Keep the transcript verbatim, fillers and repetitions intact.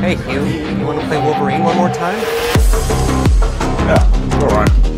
Hey, Hugh, you want to play Wolverine one more time? Yeah, all right.